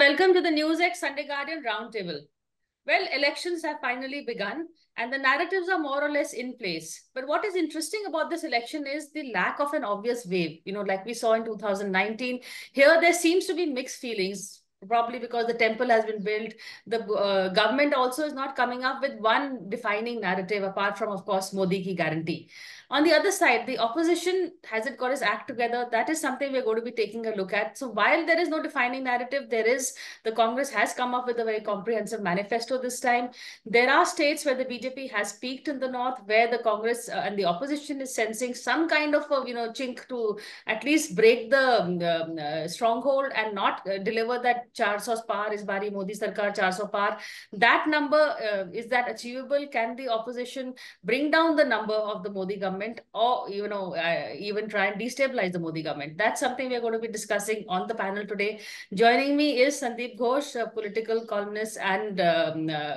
and welcome to the NewsX Sunday Guardian Roundtable. Well, elections have finally begun and the narratives are more or less in place. But what is interesting about this election is the lack of an obvious wave, you know, like we saw in 2019. Here, there seems to be mixed feelings, probably because the temple has been built. The government also is not coming up with one defining narrative, apart from, of course, Modi ki guarantee. On the other side, the opposition hasn't got its act together. That is something we're going to be taking a look at. So while there is no defining narrative, there is, the Congress has come up with a very comprehensive manifesto this time. There are states where the BJP has peaked in the north, where the Congress and the opposition is sensing some kind of a, chink to at least break the stronghold and not deliver that 400 par is bari Modi Sarkar 400 par. That number, is that achievable? Can the opposition bring down the number of the Modi government? Or, even try and destabilize the Modi government? That's something we're going to be discussing on the panel today. Joining me is Sandip Ghose, a political columnist and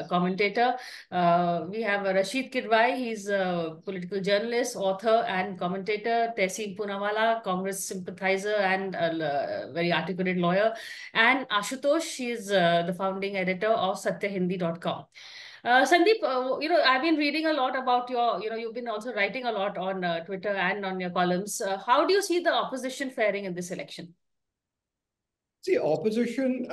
commentator. We have Rasheed Kidwai. He's a political journalist, author and commentator. Tehseen Poonawalla, Congress sympathizer and a very articulate lawyer. And Ashutosh, she is the founding editor of SatyaHindi.com. Sandip, I've been reading a lot about your, you've been also writing a lot on Twitter and on your columns. How do you see the opposition faring in this election? See, opposition,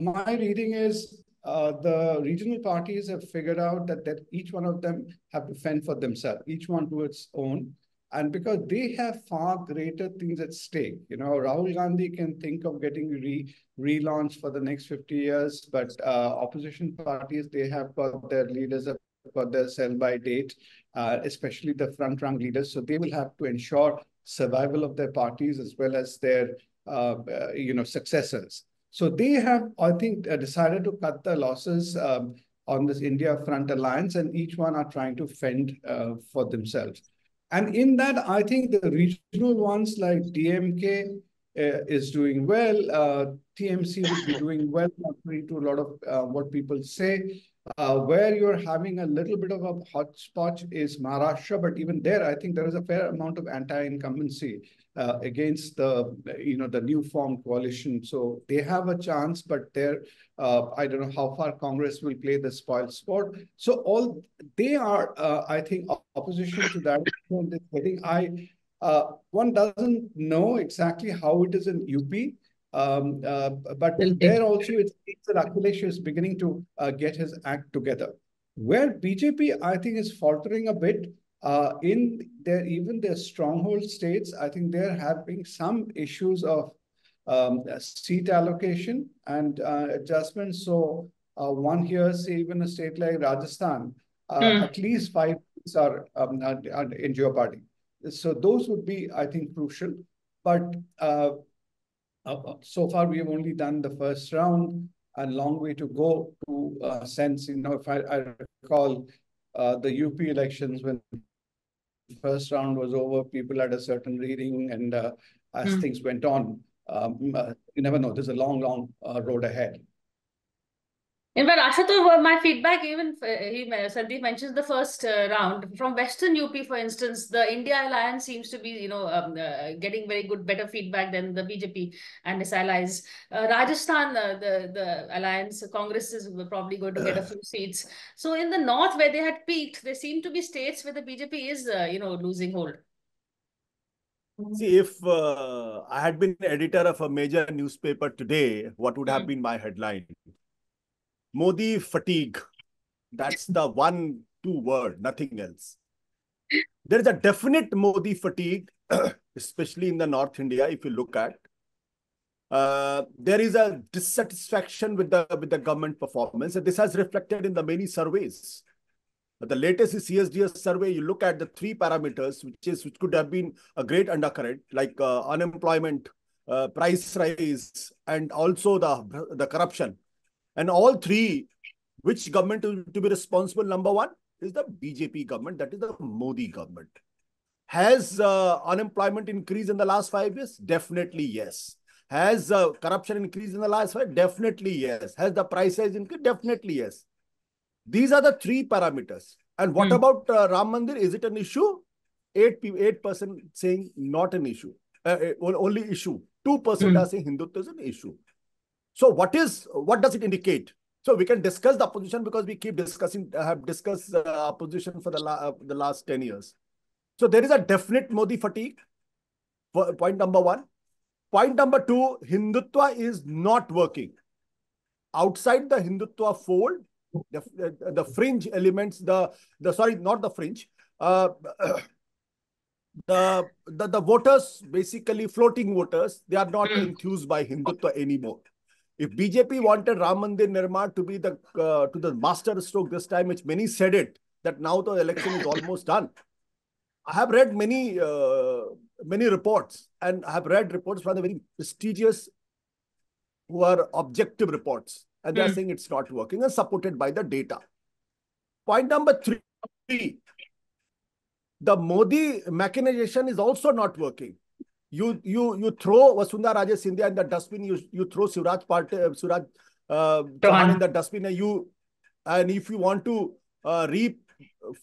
my reading is the regional parties have figured out that each one of them have to fend for themselves, each one to its own. And because they have far greater things at stake, Rahul Gandhi can think of getting relaunched for the next 50 years, but opposition parties, they have got their leaders, have got their sell-by date, especially the front-run leaders. So they will have to ensure survival of their parties as well as their, successors. So they have, I think, decided to cut the losses on this India Front Alliance, and each one are trying to fend for themselves. And in that, I think the regional ones like DMK is doing well. TMC would be doing well, contrary to a lot of what people say. Where you're having a little bit of a hotspot is Maharashtra, but even there, I think there is a fair amount of anti-incumbency against the, the new formed coalition. So they have a chance, but they're, I don't know how far Congress will play the spoiled sport. So all they are, I think, opposition to that. One doesn't know exactly how it is in UP. But there also, it seems that Akhilesh is beginning to get his act together. Where BJP, I think, is faltering a bit in even their stronghold states. I think there have been some issues of seat allocation and adjustments. So one hears even a state like Rajasthan, at least 5 are in jeopardy. So those would be, I think, crucial. But so far, we have only done the first round, a long way to go to sense, if I recall the UP elections, when the first round was over, people had a certain reading, and as things went on, you never know, there's a long, long road ahead. In fact, Ashutosh, my feedback, even Sandeep mentions the first round. From Western UP, for instance, the India Alliance seems to be, getting very good, better feedback than the BJP and its allies. Rajasthan, the Alliance, Congress is probably going to get a few seats. So in the north, where they had peaked, there seem to be states where the BJP is, losing hold. See, if I had been editor of a major newspaper today, what would have been my headline? Modi fatigue. That's the one, two word, nothing else. There is a definite Modi fatigue, especially in the North India, if you look at. There is a dissatisfaction with the government performance, and this has reflected in the many surveys. But the latest is CSDS survey. You look at the 3 parameters, which could have been a great undercurrent, like unemployment, price rise, and also the corruption. And all 3, which government to be responsible? Number 1 is the BJP government, that is the Modi government. Has unemployment increased in the last 5 years? Definitely yes. Has corruption increased in the last 5? Definitely yes. Has the price rise increased? Definitely yes. These are the 3 parameters. And what about Ram Mandir? Is it an issue? 8% saying not an issue, only issue. 2% are saying Hindutva is an issue. So what does it indicate? So we can discuss the opposition because we keep discussing, have discussed opposition for the last 10 years. So there is a definite Modi fatigue, point number one. Point number two, Hindutva is not working. Outside the Hindutva fold, the fringe elements, the voters, basically floating voters, they are not enthused by Hindutva anymore. If BJP wanted Ram Mandir Nirman to be the to the master stroke this time, which many said it, that now the election is almost done. I have read many many reports, and I have read reports from the very prestigious who are objective reports, and they are saying it's not working and supported by the data. Point number three, the Modi mechanization is also not working. You throw Vasundhara Raje Scindia in the dustbin. You throw Suraj Kumar in the dustbin. And if you want to reap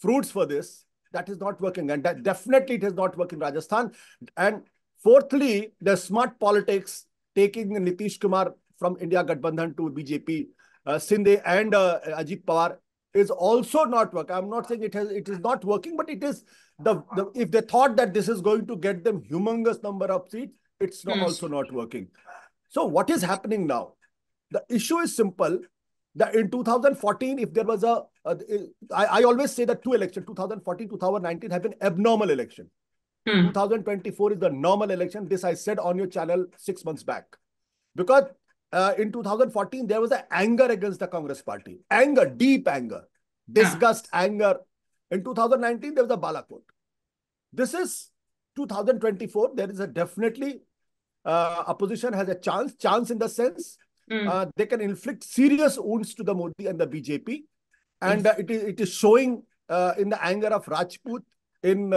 fruits for this, that is not working, and that definitely it is not working in Rajasthan. And fourthly, the smart politics taking Nitish Kumar from India Gadbandhan to BJP, Scindia and Ajit Pawar is also not working. I'm not saying it is not working, but it is the if they thought that this is going to get them humongous number of seats, it's not, also not working. So what is happening now? The issue is simple. That in 2014, if there was a, I always say that two elections, 2014, 2019 have been abnormal election. 2024 is the normal election. This I said on your channel 6 months back. Because in 2014, there was an anger against the Congress party. Anger, deep anger, disgust, anger. In 2019, there was a Balakot. This is 2024. There is a definitely, opposition has a chance, in the sense, they can inflict serious wounds to the Modi and the BJP, and it is showing in the anger of Rajput in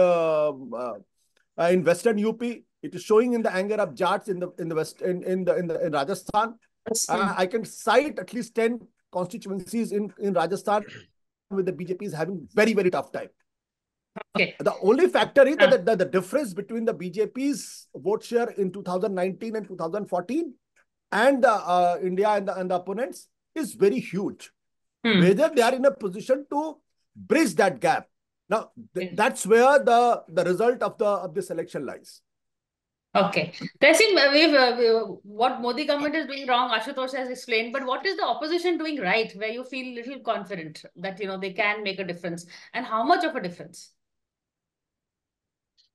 Western UP. It is showing in the anger of Jats in Rajasthan. I can cite at least 10 constituencies in Rajasthan with the BJP is having very, very tough time. Okay. The only factor is that the difference between the BJP's vote share in 2019 and 2014. And India and the opponents is very huge. Whether they are in a position to bridge that gap. Now, that's where the result of this election lies. Okay. Tehseen, what Modi government is doing wrong, Ashutosh has explained, but what is the opposition doing right, where you feel little confident that, you know, they can make a difference, and how much of a difference?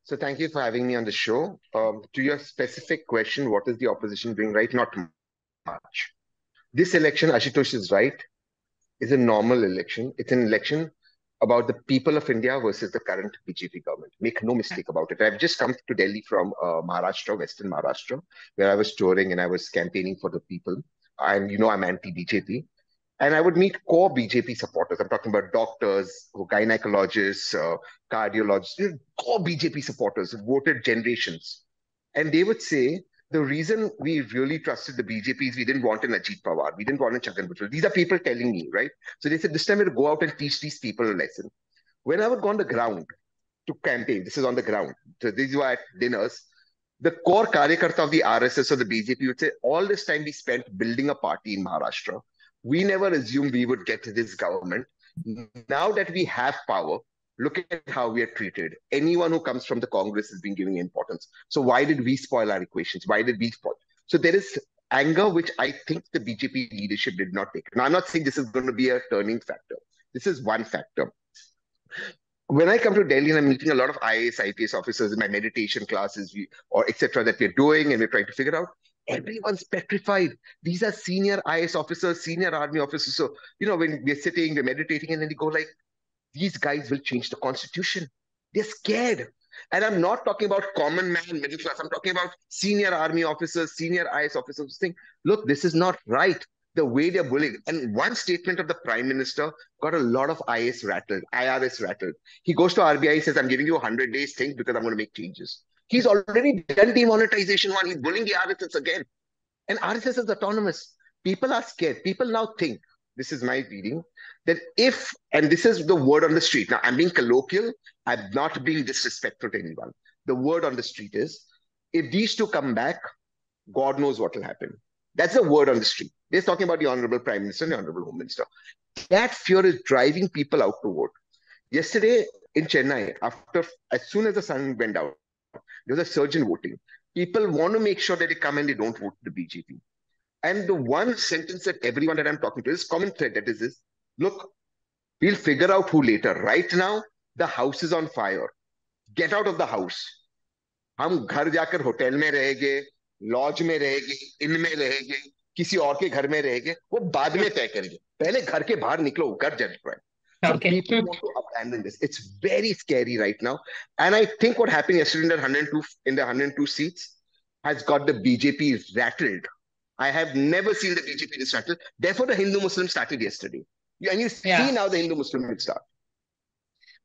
So thank you for having me on the show. To your specific question, what is the opposition doing right? Not much. This election, Ashutosh is right, is a normal election. It's an election about the people of India versus the current BJP government. Make no mistake about it. I've just come to Delhi from Maharashtra, Western Maharashtra, where I was touring and I was campaigning for the people. And you know, I'm anti-BJP. And I would meet core BJP supporters. I'm talking about doctors, gynecologists, cardiologists, core BJP supporters who voted generations. And they would say, the reason we really trusted the BJP is we didn't want an Ajit Pawar. We didn't want a Chakkan Bhutral. These are people telling me, right? So they said, this time we'll go out and teach these people a lesson. When I would go on the ground to campaign, this is on the ground. So these were at dinners. The core Karyakarta of the RSS or the BJP would say, all this time we spent building a party in Maharashtra. We never assumed we would get to this government. Now that we have power, look at how we are treated. Anyone who comes from the Congress has been given importance. So why did we spoil our equations? Why did we spoil? So there is anger, which I think the BJP leadership did not take. Now, I'm not saying this is going to be a turning factor. This is one factor. When I come to Delhi and I'm meeting a lot of IAS, IPS officers in my meditation classes or etc. that we're doing and we're trying to figure out, everyone's petrified. These are senior IAS officers, senior army officers. So, you know, when we're sitting, we're meditating, and then they go like, these guys will change the constitution. They're scared. And I'm not talking about common man, middle class. I'm talking about senior army officers, senior IAS officers saying, look, this is not right. The way they're bullying. And one statement of the Prime Minister got a lot of IAS rattled, IRS rattled. He goes to RBI, he says, I'm giving you 100 days think because I'm going to make changes. He's already done demonetization one. He's bullying the RSS again. And RSS is autonomous. People are scared. People now think, this is my reading, that if, and this is the word on the street. Now, I'm being colloquial. I'm not being disrespectful to anyone. The word on the street is, if these two come back, God knows what will happen. That's the word on the street. They're talking about the Honorable Prime Minister and the Honorable Home Minister. That fear is driving people out to vote. Yesterday in Chennai, as soon as the sun went down, there was a surge in voting. People want to make sure that they come and they don't vote to the BJP. And the one sentence that everyone that I'm talking to is common thread. That is this: look, we'll figure out who later. Right now, the house is on fire. Get out of the house. Hum ghar jaakar hotel mein rahenge, lodge mein rahenge, inn mein rahenge, kisi aur ke ghar mein rahenge. Wo baad mein pay karenge. Pehle ghar ke bahar niklo, ghar jal raha. So people want to abandon this. It's very scary right now. And I think what happened yesterday in the 102 seats has got the BJP rattled. I have never seen the BJP this rattled. Therefore, the Hindu-Muslim started yesterday. And you see now the Hindu-Muslim will start.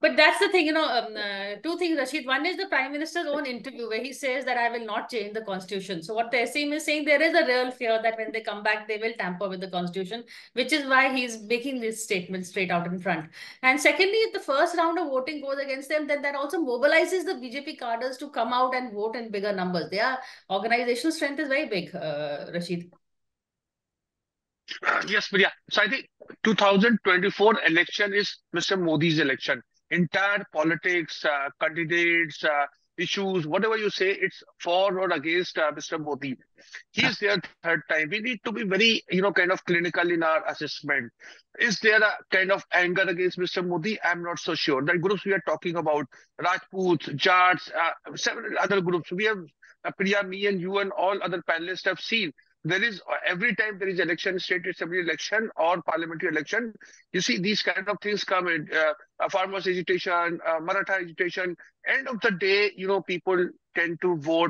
But that's the thing, you know, two things, Rasheed. One is the Prime Minister's own interview where he says that I will not change the constitution. So what Tehseen is saying, there is a real fear that when they come back, they will tamper with the constitution, which is why he's making this statement straight out in front. And secondly, if the first round of voting goes against them, then that also mobilizes the BJP cadres to come out and vote in bigger numbers. Their organizational strength is very big, Rasheed. Yes, Priya. So I think 2024 election is Mr. Modi's election. Entire politics, candidates, issues, whatever you say, it's for or against Mr. Modi. He is there third time. We need to be very, kind of clinical in our assessment. Is there a kind of anger against Mr. Modi? I'm not so sure. The groups we are talking about, Rajputs, Jats, several other groups, we have, Priya, me and you and all other panelists have seen. There is, every time there is election, state assembly election or parliamentary election, you see these kind of things come in, farmers agitation, Maratha agitation. End of the day, people tend to vote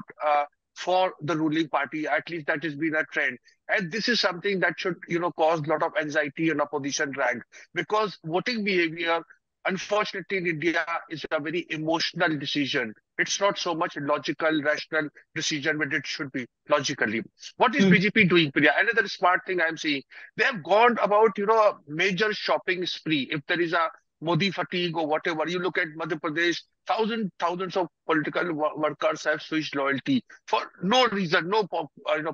for the ruling party. At least that has been a trend. And this is something that should, cause a lot of anxiety and opposition rank, because voting behavior, unfortunately, in India is a very emotional decision. It's not so much a logical, rational decision, but it should be logically. What is BJP doing, Priya? Another smart thing I'm seeing. They have gone about, a major shopping spree. If there is a Modi fatigue or whatever, you look at Madhya Pradesh, thousands of political workers have switched loyalty for no reason, no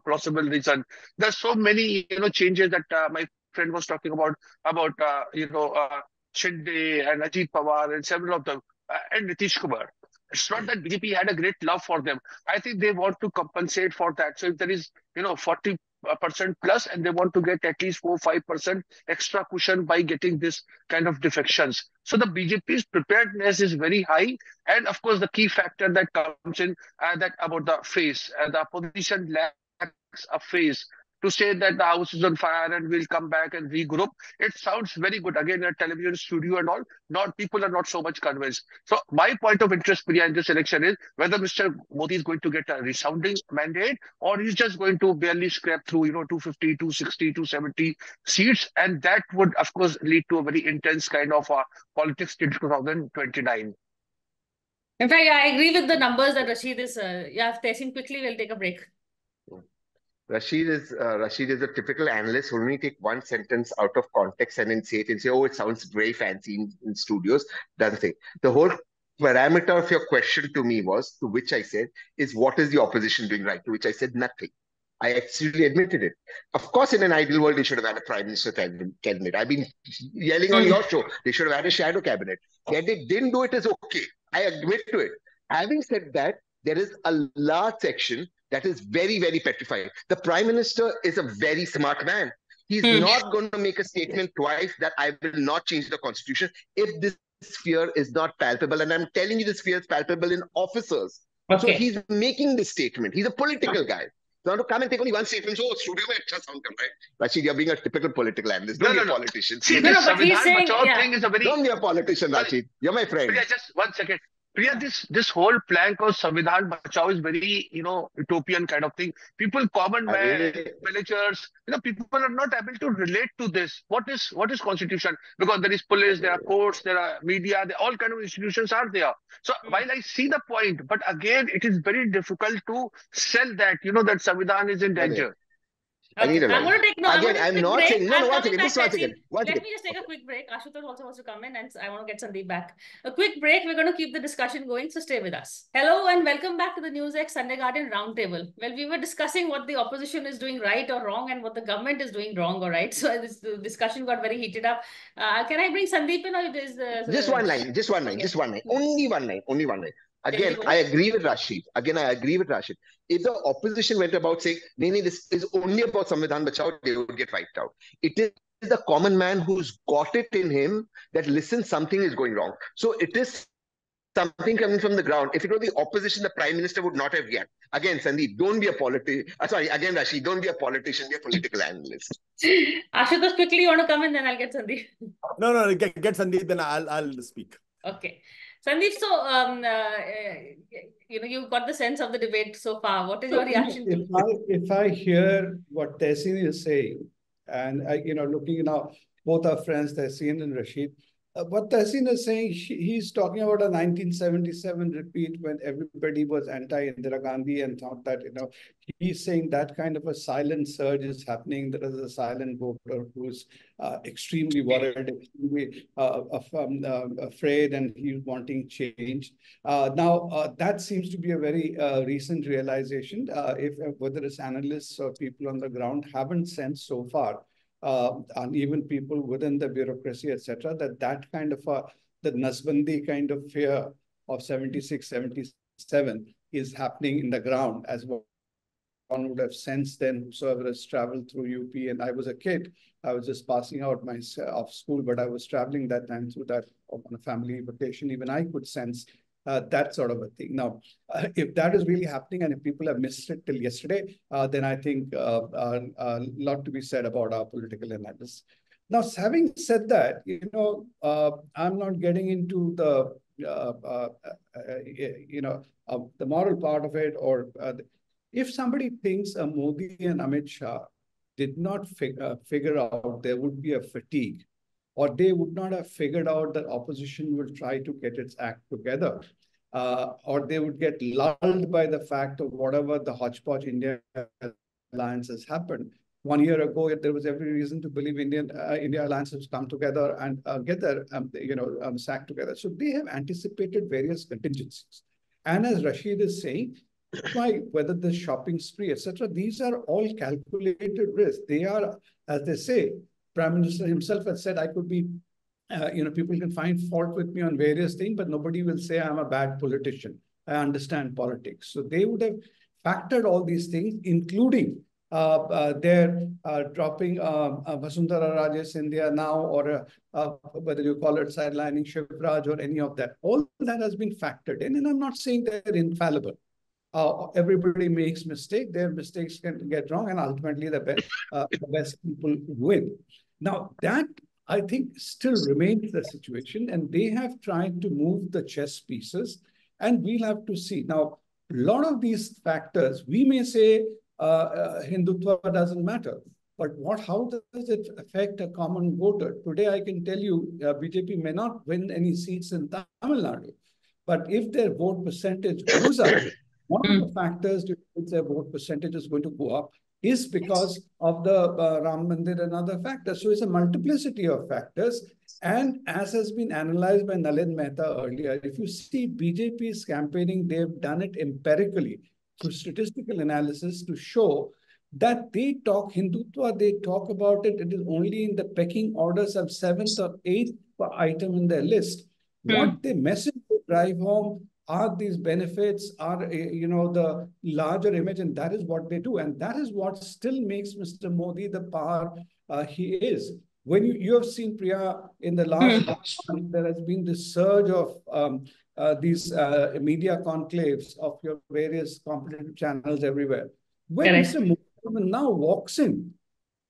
plausible reason. There's so many, changes that my friend was talking about Scindia and Ajit Pawar and several of them, and Nitish Kumar. It's not that BJP had a great love for them. I think they want to compensate for that. So if there is, 40% plus, and they want to get at least 4-5% extra cushion by getting this kind of defections. So the BJP's preparedness is very high. And of course, the key factor that comes in, that about the face, the opposition lacks a face. To say that the house is on fire and we'll come back and regroup, it sounds very good. Again, a television studio and all, people are not so much convinced. So my point of interest, Priya, in this election is whether Mr. Modi is going to get a resounding mandate or he's just going to barely scrape through, 250, 260, 270 seats. And that would, of course, lead to a very intense kind of politics in 2029. In fact, I agree with the numbers that Rasheed is... Tehseen, quickly, we'll take a break. Rasheed is a typical analyst who only take one sentence out of context and then say it and say, oh, it sounds very fancy in studios. Doesn't it? The whole parameter of your question to me was, to which I said, is what is the opposition doing right? To which I said nothing. I absolutely admitted it. Of course, in an ideal world, they should have had a prime minister cabinet. I've been yelling on your show. They should have had a shadow cabinet. That they didn't do it is okay. I admit to it. Having said that, there is a large section that is very, very petrified. The Prime Minister is a very smart man. He's not going to make a statement twice that I will not change the constitution if this fear is not palpable. And I'm telling you, this fear is palpable in officers. Okay. So he's making this statement. He's a political guy. So to come and take only one statement, so studio mein achha sound kam raha hai. Rashid, you're being a typical political analyst. Don't be a politician. See, this Samvidhan Bachao thing is a very... Don't be a politician, Rashid. You're my friend. Priya, just one second. Priya, this whole plank of Samvidhan Bachao is very, utopian kind of thing. People, common men, villagers, people are not able to relate to this. What is constitution? Because there is police, there are courts, there are media, all kind of institutions are there. So while I see the point, but again, it is very difficult to sell that, that Samvidhan is in danger. Okay. I'm going to take Let me just take a quick break. Ashutosh also wants to come in, and I want to get Sandeep back. A quick break. We're going to keep the discussion going, so stay with us. Hello and welcome back to the NewsX Sunday Guardian Roundtable. Well, we were discussing what the opposition is doing right or wrong, and what the government is doing wrong or right. So this discussion got very heated up. Can I bring Sandeep in, or is just one line? Again, I agree with Rasheed. If the opposition went about saying, "Nee, this is only about Samvidhan Bachao," they would get wiped out. It is the common man who's got it in him that, listen, something is going wrong. So it is something coming from the ground. If it were the opposition, the Prime Minister would not have yet. Again, Sandeep, don't be a politician. Sorry, again, Rasheed, don't be a politician. Be a political analyst. Ashutosh, quickly, you want to come in, then I'll get Sandeep. No, get Sandeep, then I'll speak. Okay. Sandeep, so you got the sense of the debate so far. What is your reaction? If I hear what Tehseen is saying, and looking now both our friends Tehseen and Rasheed, what Tehseen is saying, he's talking about a 1977 repeat when everybody was anti-Indira Gandhi and thought that he's saying that kind of a silent surge is happening. There is a silent voter who's extremely worried, extremely afraid, and he's wanting change. Now, that seems to be a very recent realization, whether it's analysts or people on the ground haven't sensed so far, and even people within the bureaucracy, etc., that kind of the nasbandi kind of fear of 76, 77 is happening in the ground as well. One would have sensed then, whosoever has traveled through UP, and I was a kid, I was just passing out of school, but I was traveling that time through that on a family vacation. Even I could sense that sort of a thing. Now, if that is really happening, and if people have missed it till yesterday, then I think a lot to be said about our political analysis. Now, having said that, I'm not getting into the, the moral part of it, or... if somebody thinks Modi and Amit Shah did not figure out there would be a fatigue, or they would not have figured out that opposition will try to get its act together, or they would get lulled by the fact of whatever the hodgepodge India alliance has happened. 1 year ago, there was every reason to believe India alliance has come together and get their sack together. So they have anticipated various contingencies. And as Rasheed is saying, whether the shopping spree, etc., these are all calculated risks. They are, as they say, Prime Minister himself has said, I could be, people can find fault with me on various things, but nobody will say I'm a bad politician. I understand politics. So they would have factored all these things, including their dropping Vasundhara Raje Scindia now, or whether you call it sidelining Shivraj or any of that. All that has been factored in, and I'm not saying they're infallible. Everybody makes mistakes. Their mistakes can get wrong, and ultimately the best people win. Now, that, I think, still remains the situation, and they have tried to move the chess pieces, and we'll have to see. Now, a lot of these factors, we may say Hindutva doesn't matter, but how does it affect a common voter? Today, I can tell you BJP may not win any seats in Tamil Nadu, but if their vote percentage goes up, one of the factors to which their vote percentage is going to go up is because of the Ram Mandir and other factors. So it's a multiplicity of factors. And as has been analyzed by Nalin Mehta earlier, if you see BJP's campaigning, they've done it empirically through statistical analysis to show that they talk Hindutva, they talk about it. It is only in the pecking order, some 7th or 8th item in their list. Mm. What they message to drive home are these benefits, are, the larger image, and that is what they do. And that is what still makes Mr. Modi the power he is. When you have seen, Priya, in the last month, there has been this surge of these media conclaves of your various competitive channels everywhere. When Mr. Modi now walks in,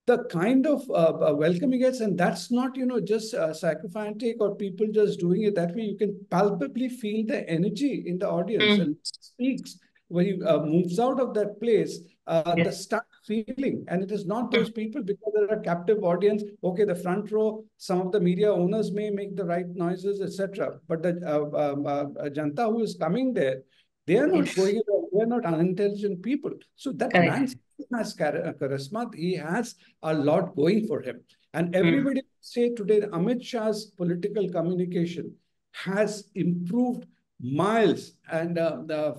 the kind of welcome he gets, and that's not, just sycophantic or people just doing it that way. You can palpably feel the energy in the audience and speaks. When he moves out of that place, the stuck feeling, and it is not those people, because there are a captive audience. Okay, the front row, some of the media owners may make the right noises, etc. But the janta who is coming there, They are not going away. They are not unintelligent people. So that man's charisma, he has a lot going for him. And everybody say today, Amit Shah's political communication has improved miles and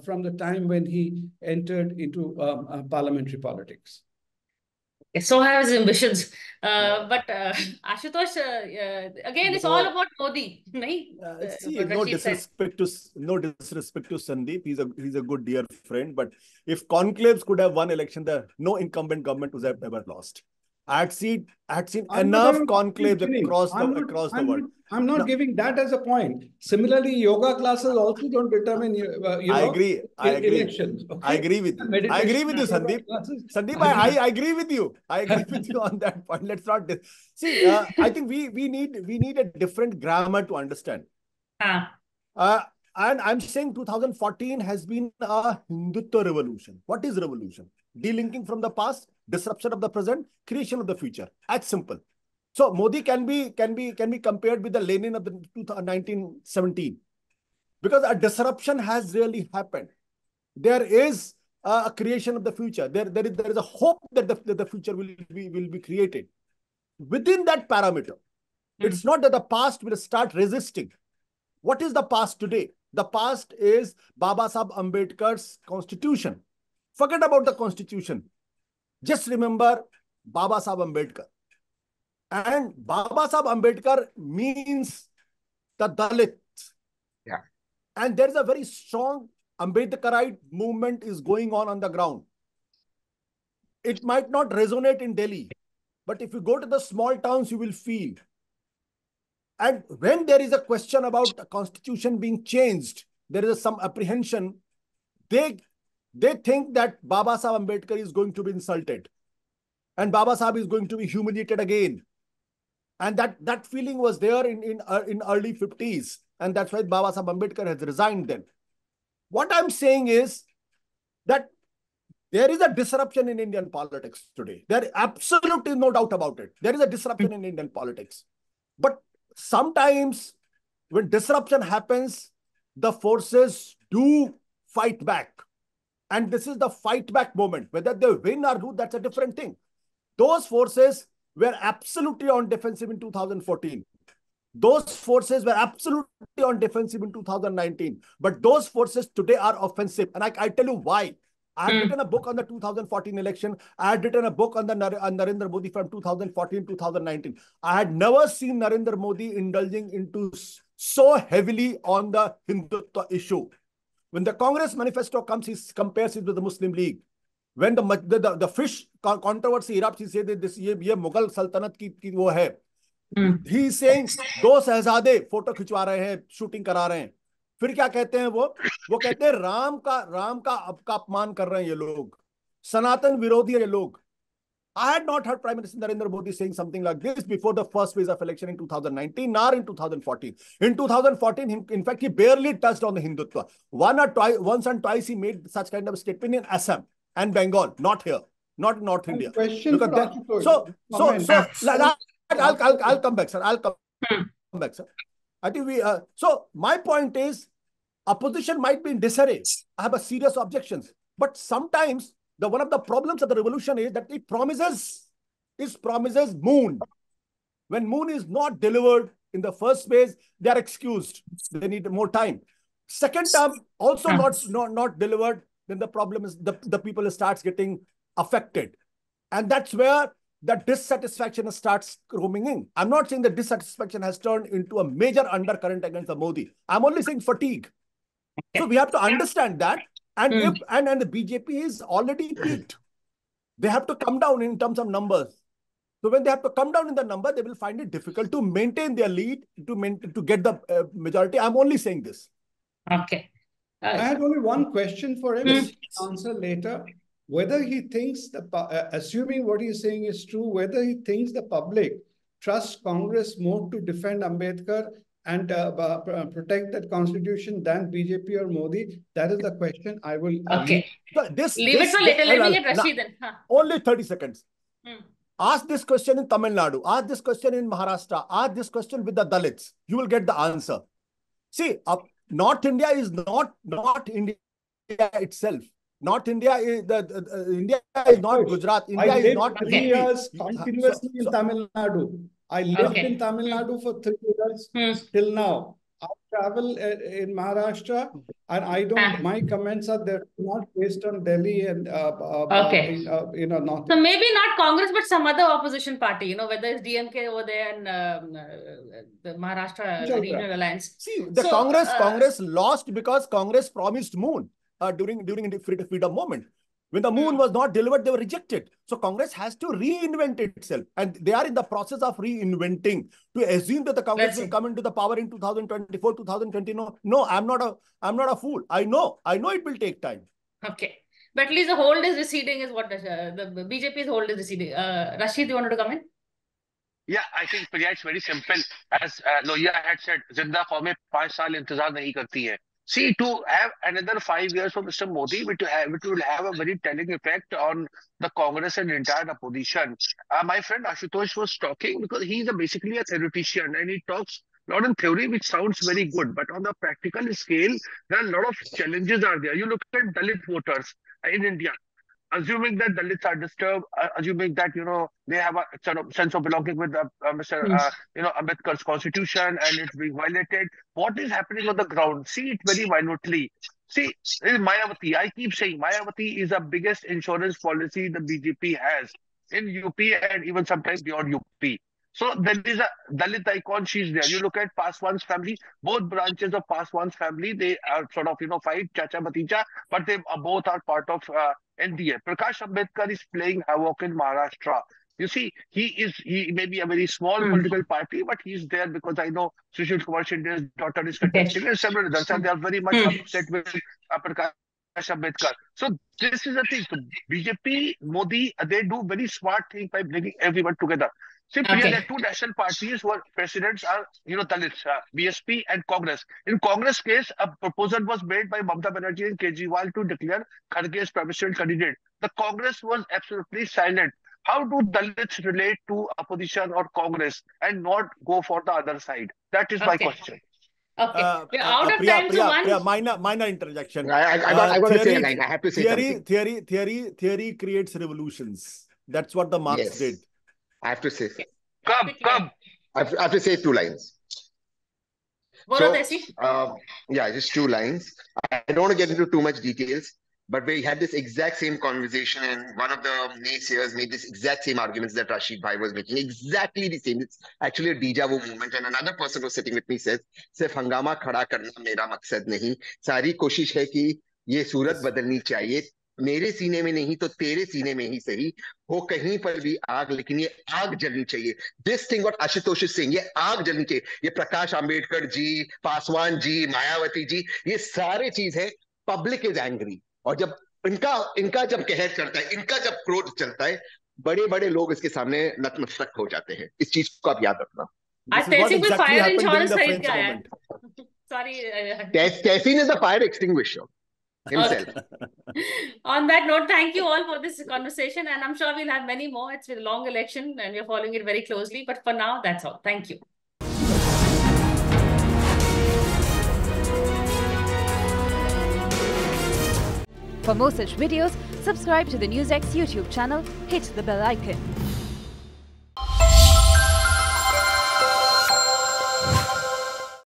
from the time when he entered into parliamentary politics. So have his ambitions. But Ashutosh, again, it's all about Modi. No disrespect to Sandip. He's a good dear friend. But if conclaves could have won election, no incumbent government would have ever lost. I'd seen enough conclaves across the world. I'm not giving that as a point. Similarly, yoga classes also don't determine elections. Okay? I agree with you, Sandeep. Sandeep, I agree with you. I agree with you on that point. Let's not see. I think we need a different grammar to understand. And I'm saying 2014 has been a Hindutva revolution. What is revolution? Delinking from the past, disruption of the present, creation of the future. That's simple. So Modi can be compared with the Lenin of the 1917, because a disruption has really happened. There is a creation of the future. There is a hope that the future will be created. Within that parameter, it's not that the past will start resisting. What is the past today? The past is Baba Sahib Ambedkar's constitution. Forget about the constitution. Just remember Baba Sahib Ambedkar. And Baba Sahib Ambedkar means the Dalit. Yeah. And there is a very strong Ambedkarite movement is going on the ground. It might not resonate in Delhi, but if you go to the small towns, you will feel. And when there is a question about the constitution being changed, there is some apprehension. They think that Baba Sahib Ambedkar is going to be insulted and Baba Sahib is going to be humiliated again. And that feeling was there in early 50s. And that's why Baba Sahib Ambedkar has resigned then. What I'm saying is that there is a disruption in Indian politics today. There absolutely no doubt about it. There is a disruption in Indian politics. But sometimes when disruption happens, the forces do fight back. And this is the fight back moment. Whether they win or lose, that's a different thing. Those forces were absolutely on defensive in 2014. Those forces were absolutely on defensive in 2019. But those forces today are offensive. And I tell you why. I have written a book on the 2014 election. I had written a book on Narendra Modi from 2014-2019. I had never seen Narendra Modi indulging into so heavily on the Hindutva issue. When the Congress manifesto comes, he compares it with the Muslim League. When the fish controversy erupts, he says that this ye Mughal Sultanat ki wo hai. He is saying do sahzade photo khichwa rahe hain, shooting kara rahe hain. Fir kya kehte hain wo kehte hain Ram ka apman kar rahe hain ye log. Sanatan virodhi hai ye log. I had not heard Prime Minister Narendra Modi saying something like this before the first phase of election in 2019 or in 2014. In 2014, in fact, he barely touched on the Hindutva. Once and twice he made such kind of statement in Assam and Bengal, not here, not in North India. I'll come back, sir. I think so my point is, opposition might be in disarray. I have a serious objections, but sometimes one of the problems of the revolution is that it promises, moon. When moon is not delivered in the first phase, they are excused. They need more time. Second term also not delivered. Then the problem is the people starts getting affected. And that's where the dissatisfaction starts roaming in. I'm not saying the dissatisfaction has turned into a major undercurrent against the Modi. I'm only saying fatigue. So we have to understand that. And if the BJP is already peaked, they have to come down in terms of numbers. So when they have to come down in the number, they will find it difficult to maintain their lead, to get the majority. I'm only saying this. Okay. I had only one question for him. Answer later. Whether he thinks assuming what he's saying is true, whether he thinks the public trusts Congress more to defend Ambedkar and protect that constitution than BJP or Modi? That is the question I will... Okay. Leave it for later. Let me get Rasheed then. Only 30 seconds. Ask this question in Tamil Nadu. Ask this question in Maharashtra. Ask this question with the Dalits. You will get the answer. See, North India is not India itself. Not India is India is not Gujarat. India is not 3 years continuously in Tamil Nadu. I lived in Tamil Nadu for 3 years till now. I travel in Maharashtra, and I don't. My comments are they're not based on Delhi and you know, North. So maybe not Congress, but some other opposition party. You know, whether it's DMK over there and the Maharashtra Regional Alliance. See, the Congress lost because Congress promised moon. During the freedom movement, when the moon was not delivered, they were rejected. So Congress has to reinvent itself, and they are in the process of reinventing. To assume that the Congress will come into the power in 2024, 2020, no, I'm not a fool. I know it will take time. Okay, but at least the hold is receding, is what the BJP's hold is receding. Rasheed, you wanted to come in? Yeah, I think it's very simple. As Lohia had said, Zinda Qawmein 5 saal intezar nahi karti hai. See, to have another 5 years for Mr. Modi, which will have a very telling effect on the Congress and entire opposition. My friend Ashutosh was talking because he is basically a theoretician, and he talks not in theory, which sounds very good, but on the practical scale, there are a lot of challenges are there. You look at Dalit voters in India. Assuming that Dalits are disturbed, assuming that, you know, they have a sort of sense of belonging with Mr. You know, Ambedkar's constitution and it's being violated. What is happening on the ground? See it very minutely. See, Mayawati, I keep saying Mayawati is the biggest insurance policy the BJP has in UP and even sometimes beyond UP. So there is a Dalit icon, she's there. You look at Paswan's family, both branches of Paswan's family, they are sort of, you know, fight, Chacha, Bhatija, but they both are part of NDA. Prakash Ambedkar is playing havoc in Maharashtra. You see, he may be a very small political party, but he's there because I know Suraj Kumar Scindia's daughter is contesting and several others, and they are very much upset with Prakash Ambedkar. So this is the thing. So BJP, Modi, they do very smart thing by bringing everyone together. See, there are two national parties where presidents are, you know, Dalits, BSP and Congress. In Congress case, a proposal was made by Mamata Banerjee and Kejriwal to declare Kharge as presidential candidate. The Congress was absolutely silent. How do Dalits relate to opposition or Congress and not go for the other side? That is my question. Okay. Priya, minor interjection. Theory creates revolutions. That's what the Marx did. I have to say. Come. I have to say 2 lines. So, yeah, just 2 lines. I don't want to get into too much details, but we had this exact same conversation, and one of the naysayers made this exact same arguments that Rasheed Bhai was making. Exactly the same. It's actually a deja vu moment. And another person who was sitting with me says, "Sirf hangama khada karna mera maqsad nahi. Sari koshish hai ki ye surat badalni chahiye. मेरे सीने में नहीं तो तेरे सीने में ही सही हो कहीं पर भी आग लेकिन ये आग जलनी चाहिए." This thing what Ashutosh is saying, ये आग जलनी चाहिए. ये प्रकाश आंबेडकर जी, पासवान जी, मायावती जी, ये सारे चीज है. पब्लिक इज एंग्री, और जब इनका जब कहर चलता है, इनका जब क्रोध चलता है, बड़े बड़े लोग इसके सामने नतमस्तक हो जाते हैं. इस चीज को आप याद रखना. Tehseen is the fire extinguisher himself. Okay. On that note, thank you all for this conversation, and I'm sure we'll have many more. It's been a long election and we're following it very closely, but for now, that's all. Thank you. For more such videos, subscribe to the NewsX YouTube channel, hit the bell icon.